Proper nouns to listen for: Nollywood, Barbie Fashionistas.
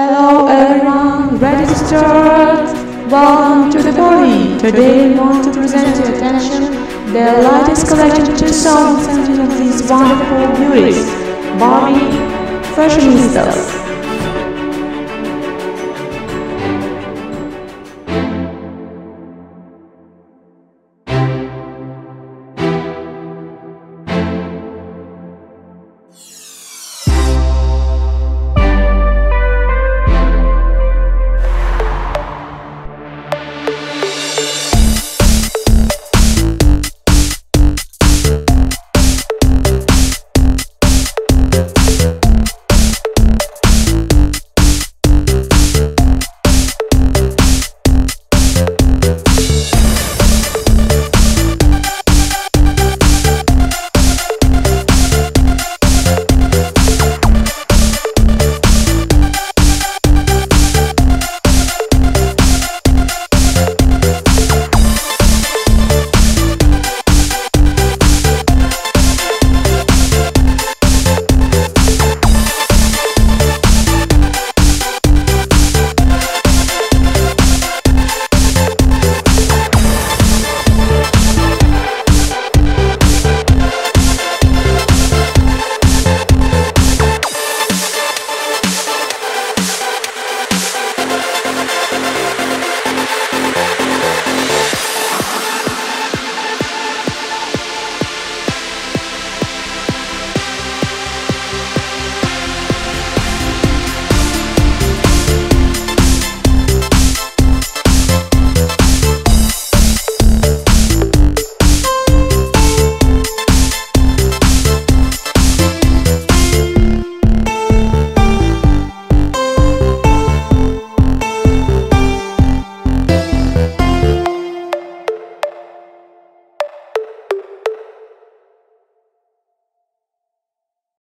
Hello everyone, registered! Welcome to the party! Today we want to present to your attention the latest collection of 2017 of these wonderful beauties, Barbie Fashionistas.